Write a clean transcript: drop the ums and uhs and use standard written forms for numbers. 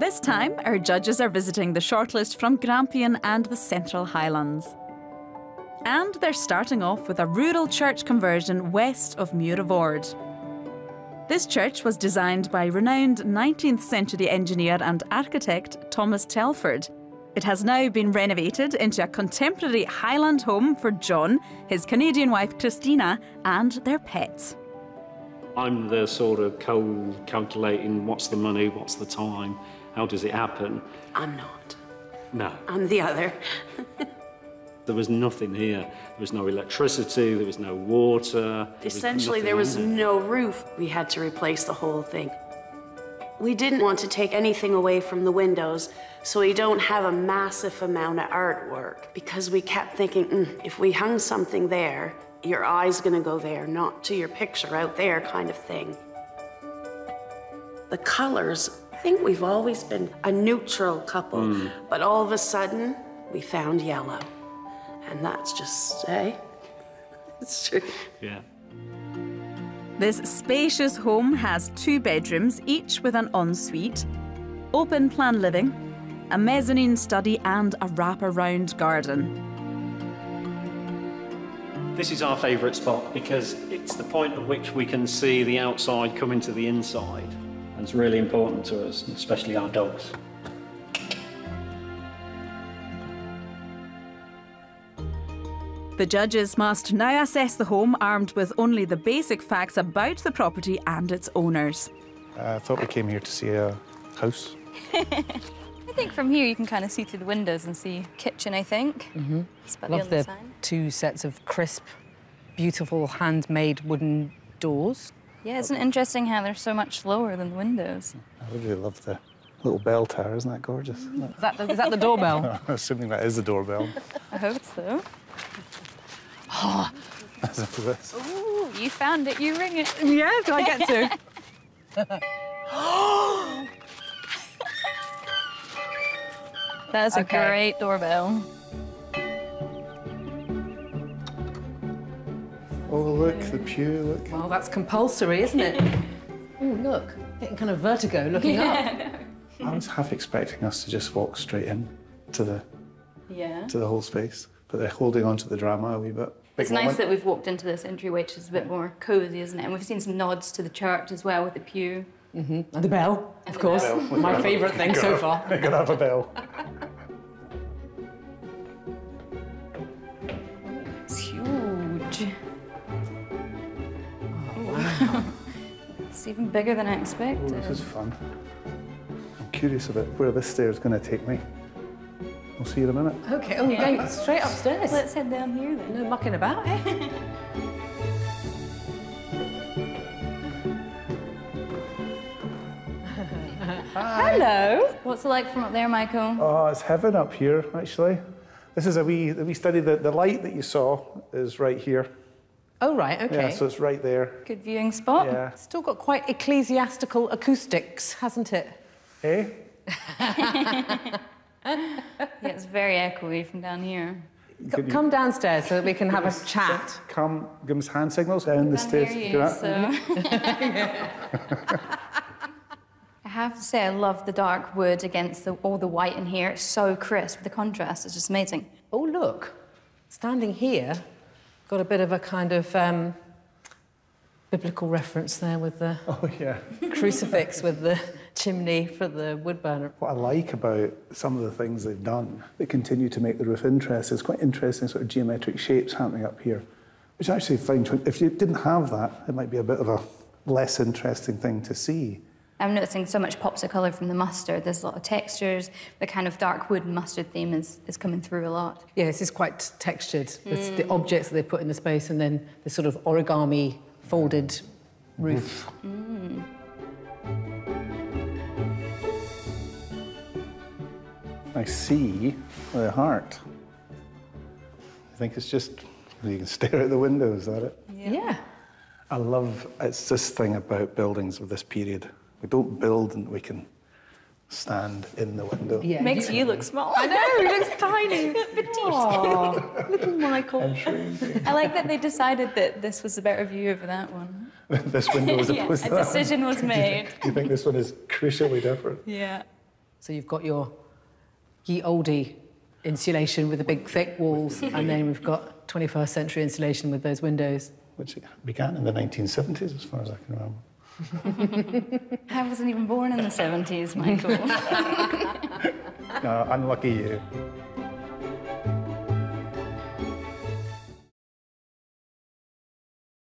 This time, our judges are visiting the shortlist from Grampian and the Central Highlands. And they're starting off with a rural church conversion west of Muirvord. This church was designed by renowned 19th century engineer and architect Thomas Telford. It has now been renovated into a contemporary Highland home for John, his Canadian wife Christina, and their pets. I'm the sort of cold, calculating, what's the money, what's the time, how does it happen? I'm not. No. I'm the other. There was nothing here. There was no electricity, there was no water. Essentially, there was no roof. We had to replace the whole thing. We didn't want to take anything away from the windows, so we don't have a massive amount of artwork, because we kept thinking, if we hung something there, your eye's gonna go there, not to your picture out there kind of thing. The colors, I think we've always been a neutral couple, but all of a sudden, we found yellow. And that's just, it's true. Yeah. This spacious home has 2 bedrooms, each with an ensuite, open plan living, a mezzanine study and a wraparound garden. This is our favourite spot because it's the point at which we can see the outside coming to the inside. And it's really important to us, especially our dogs. The judges must now assess the home armed with only the basic facts about the property and its owners. I thought we came here to see a house. I think from here you can kind of see through the windows and see kitchen, I think. Love the two sets of crisp, beautiful, handmade wooden doors. Yeah, isn't it interesting how they're so much lower than the windows? I really love the little bell tower. Isn't that gorgeous? Is that the doorbell? Assuming that is the doorbell. I hope so. Oh, ooh, you found it, you ring it. Yeah, do I get to? That's okay. A great doorbell. Oh, look, the pew, look. Well, that's compulsory, isn't it? Oh, look, getting kind of vertigo looking up. I was half expecting us to just walk straight in to the, to the whole space. But they're holding on to the drama a wee bit. It's nice that we've walked into this entryway, which is a bit more cosy, isn't it? And we've seen some nods to the church as well with the pew. And the bell, of course. My favourite thing so far. We're gonna have a bell. It's huge. Oh, wow. It's even bigger than I expected. Oh, this is fun. I'm curious about where this stair's gonna take me. We'll see you in a minute. OK, we're going straight upstairs. Let's head down here, then. No mucking about, eh? Hello. What's it like from up there, Michael? Oh, it's heaven up here, actually. This is a wee study. The light that you saw is right here. Oh, right, OK. Yeah, so it's right there. Good viewing spot. Yeah. Still got quite ecclesiastical acoustics, hasn't it? Eh? Yeah, it's very echoey from down here. Come downstairs so that we can have a chat. Come, give us hand signals down the stairs. I have to say, I love the dark wood against all the white in here. It's so crisp. The contrast is just amazing. Oh, look. Standing here, got a bit of a kind of biblical reference there with the crucifix with the chimney for the wood burner. What I like about some of the things they've done that continue to make the roof interesting is quite interesting sort of geometric shapes happening up here, which I actually find if you didn't have that, it might be a bit of a less interesting thing to see. I'm noticing so much pops of colour from the mustard. There's a lot of textures. The kind of dark wood mustard theme is coming through a lot. Yeah, this is quite textured. It's the objects that they put in the space and then the sort of origami folded roof. I see the heart. I think it's just you can stare at the window, is that it? Yeah. I love it's this thing about buildings of this period. We don't build and we can stand in the window. Yeah. Makes you look small. I know, he looks tiny. Petite. Little Michael. I like that they decided that this was a better view over that one. This window was opposed to that. A decision was made. Do you think this one is crucially different? Yeah. So you've got your ye olde insulation with the big thick walls, and then we've got 21st century insulation with those windows. Which began in the 1970s, as far as I can remember. I wasn't even born in the 70s, Michael. No, unlucky you.